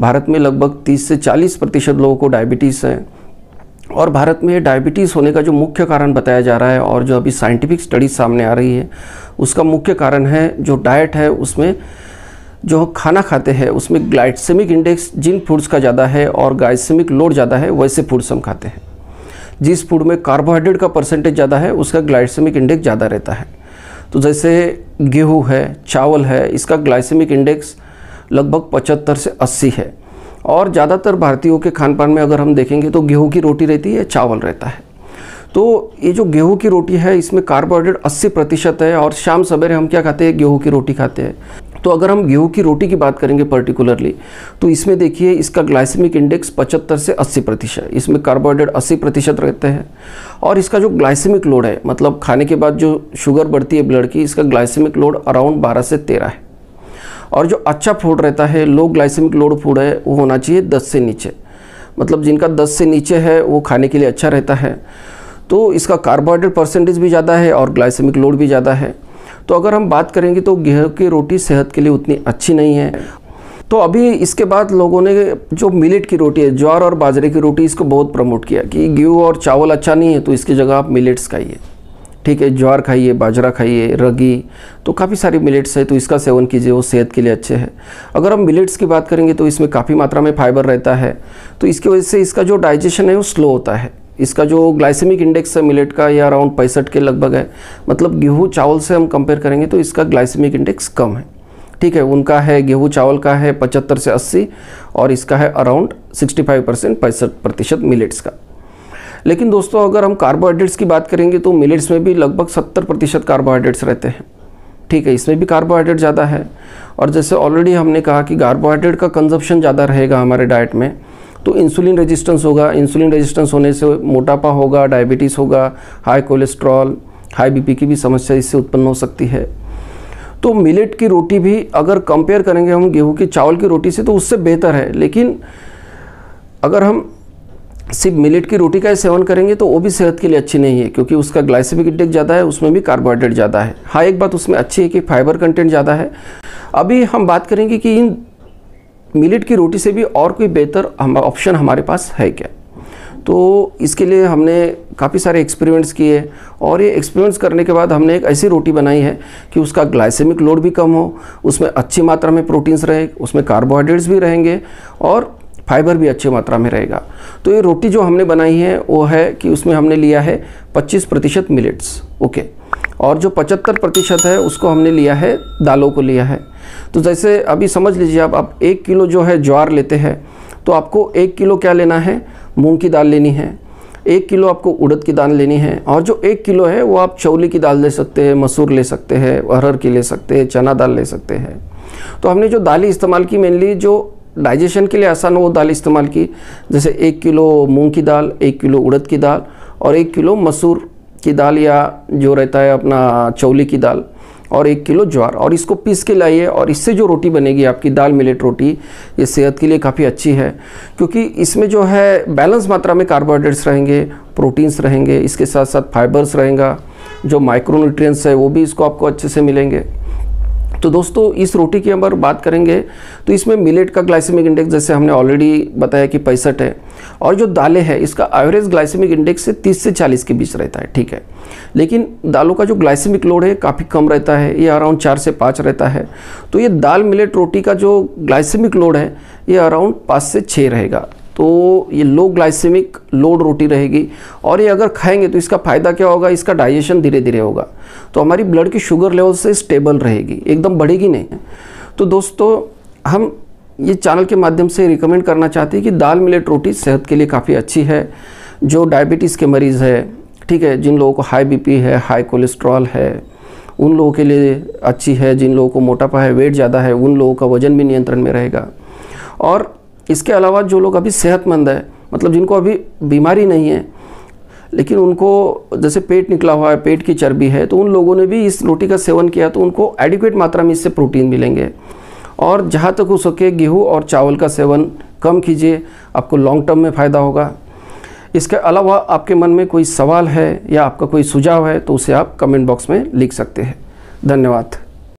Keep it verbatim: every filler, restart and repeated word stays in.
भारत में लगभग तीस से चालीस प्रतिशत लोगों को डायबिटीज़ है और भारत में डायबिटीज़ होने का जो मुख्य कारण बताया जा रहा है और जो अभी साइंटिफिक स्टडीज़ सामने आ रही है उसका मुख्य कारण है जो डाइट है, उसमें जो खाना खाते हैं उसमें ग्लाइसेमिक इंडेक्स जिन फूड्स का ज़्यादा है और ग्लाइसेमिक लोड ज़्यादा है वैसे फूड्स हम खाते हैं। जिस फूड में कार्बोहाइड्रेट का परसेंटेज ज़्यादा है उसका ग्लाइसेमिक इंडेक्स ज़्यादा रहता है। तो जैसे गेहूँ है, चावल है, इसका ग्लाइसेमिक इंडेक्स लगभग पचहत्तर से अस्सी है और ज़्यादातर भारतीयों के खान पान में अगर हम देखेंगे तो गेहूँ की रोटी रहती है, चावल रहता है। तो ये जो गेहूँ की रोटी है इसमें कार्बोहाइड्रेट अस्सी प्रतिशत है और शाम सवेरे हम क्या खाते हैं, गेहूँ की रोटी खाते हैं। तो अगर हम गेहूँ की रोटी की बात करेंगे पर्टिकुलरली तो इसमें देखिए इसका ग्लाइसेमिक इंडेक्स पचहत्तर से अस्सी प्रतिशत, इसमें कार्बोहाइड्रेट अस्सी प्रतिशत रहते हैं और इसका जो ग्लाइसेमिक लोड है, मतलब खाने के बाद जो शुगर बढ़ती है ब्लड की, इसका ग्लाइसेमिक लोड अराउंड बारह से तेरह है। और जो अच्छा फूड रहता है, लो ग्लाइसेमिक लोड फूड है, वो होना चाहिए दस से नीचे, मतलब जिनका दस से नीचे है वो खाने के लिए अच्छा रहता है। तो इसका कार्बोहाइड्रेट परसेंटेज भी ज़्यादा है और ग्लाइसेमिक लोड भी ज़्यादा है। तो अगर हम बात करेंगे तो गेहूँ की रोटी सेहत के लिए उतनी अच्छी नहीं है। तो अभी इसके बाद लोगों ने जो मिलेट की रोटी है, ज्वार और बाजरे की रोटी, इसको बहुत प्रमोट किया कि गेहूँ और चावल अच्छा नहीं है तो इसकी जगह आप मिलेट्स खाइए, ठीक है, ज्वार खाइए, बाजरा खाइए, रगी, तो काफ़ी सारी मिलेट्स है तो इसका सेवन कीजिए, वो सेहत के लिए अच्छे हैं। अगर हम मिलेट्स की बात करेंगे तो इसमें काफ़ी मात्रा में फाइबर रहता है तो इसकी वजह से इसका जो डाइजेशन है वो स्लो होता है। इसका जो ग्लाइसेमिक इंडेक्स है मिलेट का यह अराउंड पैंसठ के लगभग है, मतलब गेहूँ चावल से हम कंपेयर करेंगे तो इसका ग्लाइसेमिक इंडेक्स कम है, ठीक है। उनका है गेहूँ चावल का है पचहत्तर से अस्सी और इसका है अराउंड सिक्सटी फाइव परसेंट, पैंसठ प्रतिशत मिलेट्स का। लेकिन दोस्तों अगर हम कार्बोहाइड्रेट्स की बात करेंगे तो मिलेट्स में भी लगभग सत्तर प्रतिशत कार्बोहाइड्रेट्स रहते हैं, ठीक है, इसमें भी कार्बोहाइड्रेट ज़्यादा है। और जैसे ऑलरेडी हमने कहा कि कार्बोहाइड्रेट का कंजप्शन ज़्यादा रहेगा हमारे डाइट में तो इंसुलिन रेजिस्टेंस होगा, इंसुलिन रेजिस्टेंस होने से मोटापा होगा, डायबिटीज़ होगा, हाई कोलेस्ट्रॉल, हाई बीपी की भी समस्या इससे उत्पन्न हो सकती है। तो मिलेट की रोटी भी अगर कंपेयर करेंगे हम गेहूँ की चावल की रोटी से तो उससे बेहतर है, लेकिन अगर हम सिर्फ मिलेट की रोटी का सेवन करेंगे तो वो भी सेहत के लिए अच्छी नहीं है क्योंकि उसका ग्लाइसेमिक इंडेक्स ज़्यादा है, उसमें भी कार्बोहाइड्रेट ज़्यादा है। हाँ, एक बात उसमें अच्छी है कि फाइबर कंटेंट ज़्यादा है। अभी हम बात करेंगे कि इन मिलेट की रोटी से भी और कोई बेहतर हम ऑप्शन हमारे पास है क्या, तो इसके लिए हमने काफ़ी सारे एक्सपेरिमेंट्स किए और ये एक्सपेरिमेंट्स करने के बाद हमने एक ऐसी रोटी बनाई है कि उसका ग्लाइसेमिक लोड भी कम हो, उसमें अच्छी मात्रा में प्रोटीन्स रहे, उसमें कार्बोहाइड्रेट्स भी रहेंगे और फाइबर भी अच्छी मात्रा में रहेगा। तो ये रोटी जो हमने बनाई है वो है कि उसमें हमने लिया है पच्चीस प्रतिशत मिलेट्स, ओके, और जो पचहत्तर प्रतिशत है उसको हमने लिया है, दालों को लिया है। तो जैसे अभी समझ लीजिए आप, आप एक किलो जो है ज्वार लेते हैं तो आपको एक किलो क्या लेना है, मूंग की दाल लेनी है, एक किलो आपको उड़द की दाल लेनी है और जो एक किलो है वो आप चौली की दाल ले सकते हैं, मसूर ले सकते हैं, अरहर की ले सकते हैं, चना दाल ले सकते हैं। तो हमने जो दालें इस्तेमाल की मेनली जो डाइजेशन के लिए आसान हो वो दाल इस्तेमाल की, जैसे एक किलो मूंग की दाल, एक किलो उड़द की दाल और एक किलो मसूर की दाल या जो रहता है अपना चौली की दाल और एक किलो ज्वार, और इसको पीस के लाइए और इससे जो रोटी बनेगी आपकी दाल मिलेट रोटी, ये सेहत के लिए काफ़ी अच्छी है क्योंकि इसमें जो है बैलेंस मात्रा में कार्बोहाइड्रेट्स रहेंगे, प्रोटीन्स रहेंगे, इसके साथ साथ फाइबर्स रहेगा, जो माइक्रोन्यूट्रिएंट्स है वो भी इसको आपको अच्छे से मिलेंगे। तो दोस्तों इस रोटी की अगर बात करेंगे तो इसमें मिलेट का ग्लाइसेमिक इंडेक्स जैसे हमने ऑलरेडी बताया कि पैंसठ है और जो दालें हैं इसका एवरेज ग्लाइसेमिक इंडेक्स से तीस से चालीस के बीच रहता है, ठीक है, लेकिन दालों का जो ग्लाइसेमिक लोड है काफ़ी कम रहता है, ये अराउंड चार से पाँच रहता है। तो ये दाल मिलेट रोटी का जो ग्लाइसेमिक लोड है ये अराउंड पाँच से छः रहेगा, तो ये लो ग्लाइसेमिक लोड रोटी रहेगी। और ये अगर खाएंगे तो इसका फ़ायदा क्या होगा, इसका डाइजेशन धीरे धीरे होगा तो हमारी ब्लड की शुगर लेवल से स्टेबल रहेगी, एकदम बढ़ेगी नहीं। तो दोस्तों हम ये चैनल के माध्यम से रिकमेंड करना चाहते हैं कि दाल मिलेट रोटी सेहत के लिए काफ़ी अच्छी है। जो डायबिटीज़ के मरीज़ है, ठीक है, जिन लोगों को हाई बी पी है, हाई कोलेस्ट्रॉल है, उन लोगों के लिए अच्छी है। जिन लोगों को मोटापा है, वेट ज़्यादा है, उन लोगों का वजन भी नियंत्रण में रहेगा। और इसके अलावा जो लोग अभी सेहतमंद है, मतलब जिनको अभी बीमारी नहीं है लेकिन उनको जैसे पेट निकला हुआ है, पेट की चर्बी है, तो उन लोगों ने भी इस रोटी का सेवन किया तो उनको एडिक्वेट मात्रा में इससे प्रोटीन मिलेंगे। और जहाँ तक हो सके गेहूँ और चावल का सेवन कम कीजिए, आपको लॉन्ग टर्म में फ़ायदा होगा। इसके अलावा आपके मन में कोई सवाल है या आपका कोई सुझाव है तो उसे आप कमेंट बॉक्स में लिख सकते हैं। धन्यवाद।